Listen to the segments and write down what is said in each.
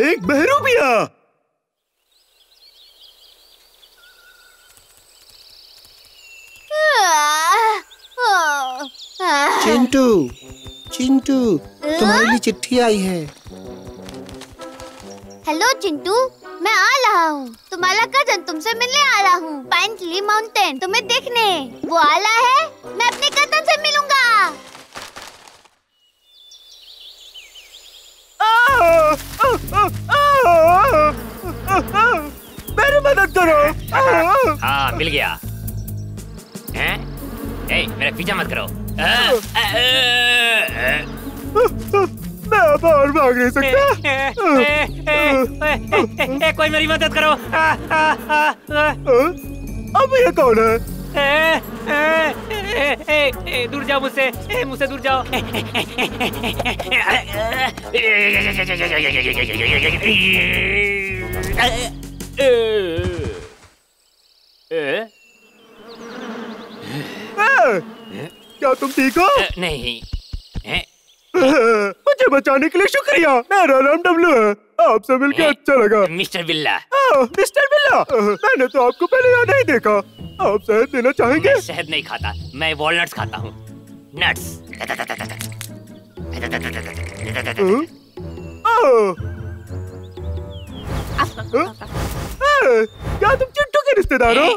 एक बहरूपिया। चिंटू, चिंटू, तुम्हारे लिए चिट्ठी आई है। हेलो चिंटू, मैं आ रहा हूँ। तुम्हारा कजन तुमसे मिलने आ रहा हूँ। पाइनली माउंटेन तुम्हें देखने वो आ रहा है। मैं अपने कजन से मिलूंगा। मेरी मदद करो। हाँ मिल गया। हैं? ए, मेरा पीछा मत करो। मैं अब और भाग नहीं सकता। कोई मेरी मदद करो। अब ये कौन है? दूर जाओ मुझसे, मुझसे दूर जाओ। क्या तुम ठीक हो? नहीं। मुझे बचाने के लिए शुक्रिया। मेरा नाम डब्लू है। आपसे मिलकर अच्छा लगा। मिस्टर बिल्ला। मिस्टर बिल्ला, मैंने तो आपको पहले यहाँ नहीं देखा। आप शहद देना चाहेंगे? मैं शहद नहीं खाता, मैं वॉलनट्स खाता हूँ। नट्स। क्या तुम चिंटू के रिश्तेदार हो?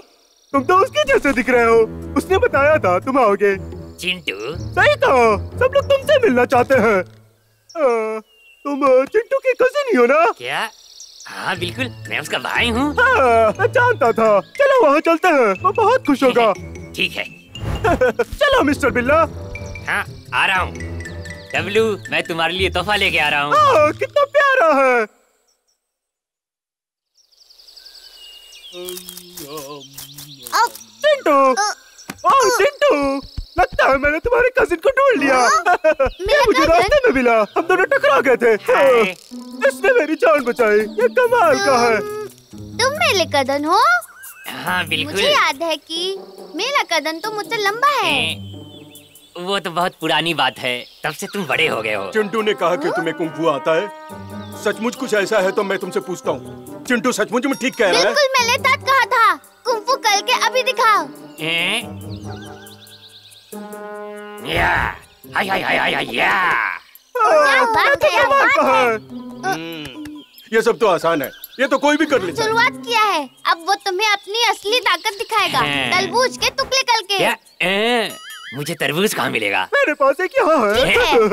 तुम तो उसके जैसे दिख रहे हो। उसने बताया था तुम आओगे। चिंटू सही कहा, सब लोग तुमसे मिलना चाहते हैं। तुम चिंटू के कजिन ही हो ना? क्या? हाँ बिल्कुल, मैं उसका भाई हूँ। हाँ, मैं जानता था। चलो वहाँ चलते हैं, वो बहुत खुश होगा। ठीक है। चलो मिस्टर बिल्ला। हाँ आ रहा हूँ। डब्लू, मैं तुम्हारे लिए तोहफा लेके आ रहा हूँ। हाँ, कितना प्यारा है। चिंटू, ओह चिंटू, लगता है मैंने तुम्हारे कजिन को ढूंढ लिया। मुझे रास्ते में मिला, हम दोनों टकरा गए थे। इसने मेरी जान बचाई। ये कमाल का है। तुम मेरे कदन हो? हाँ बिल्कुल। मुझे याद है कि मेरा कदन तो मुझसे लंबा है। वो तो बहुत पुरानी बात है, तब से तुम बड़े हो गए हो। चिंटू ने कहा कि तुम्हें कुंफू आता है। सचमुच कुछ ऐसा है तो मैं तुमसे पूछता हूँ, चिंटू सचमुच में ठीक कह रहा है? बिल्कुल, मैंने तब कहा था। कुंफू करके अभी दिखाओ। या हाय हाय हाय हाय या। ये सब तो आसान है, ये तो कोई भी कर लेता है। शुरुआत किया है, अब वो तुम्हें अपनी असली ताकत दिखाएगा। तरबूज के टुकड़े करके। मुझे तरबूज कहाँ मिलेगा? मेरे पास एक यहाँ है।